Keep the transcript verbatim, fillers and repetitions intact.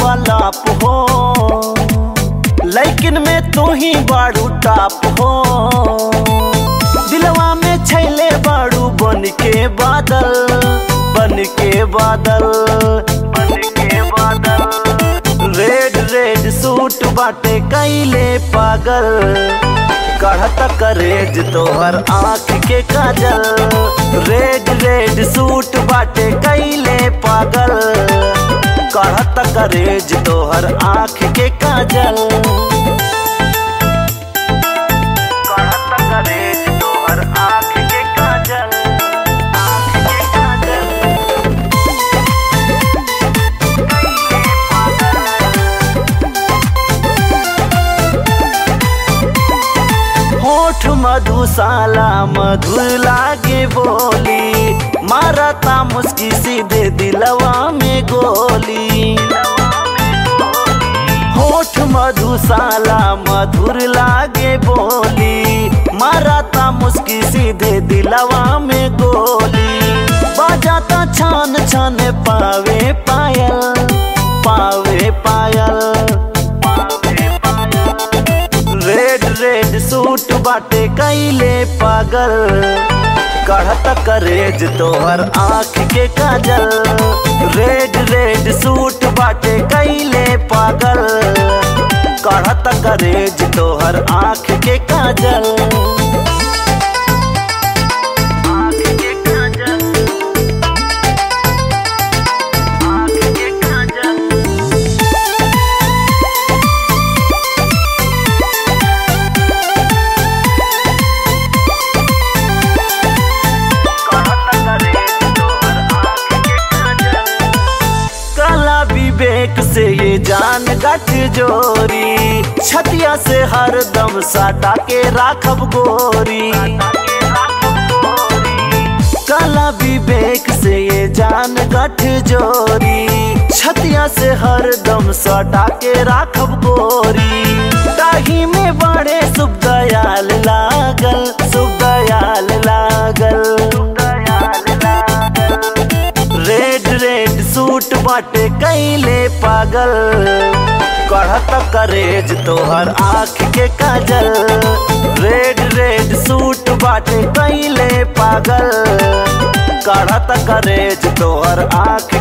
पलाप हो, लेकिन में तू ही बारू टाप हो। दिलवा में छैले बारू बन के बादल, बन के बादल, बन के बादल। रेड रेड सूट बाटे कैले पागल, कढ़ता करेज तोहर आँख के काजल। रेड रेड सूट बाटे कैले पागल, कढ़ता करेज तोहर आँख के काजल। कढ़ता करेज तोहर आँख के काजल, आँख के काजल। कैले पागल होठ मधुशाला मधुर लागे बोली, मारता मुस्की सीधे दिलवा में गोली। होठ मधुशाला मधुर लागे बोली, मारता मुस्की सीधे दिलवा में गोली। बजाता छान छान पावे पायल, पावे पायल, पावे पायल। रेड रेड सूट बाटे कैले पागल, कढ़ता करेज तोहर आँख के काजल। रेड रेड सूट बाटे कैले पागल, कढ़ता करेज तोहर आँख के काजल। आँख के काजल, आँख के काजल। विवेक से ये जान गठ जोरी, छतिया से हर दम साटा के राखब गोरी। काला विवेक से ये जान गठ जोरी, छतिया से हर दम साटा के राखब गोरी। ताही में बड़े शुभ दयाल लागल, शुभ दयाल लागल। सूट बाटे कैले पागल, कढ़ता करेज तोहर आँख के काजल। रेड रेड सूट बाटे कैले पागल, कढ़ता करेज तोहर आँख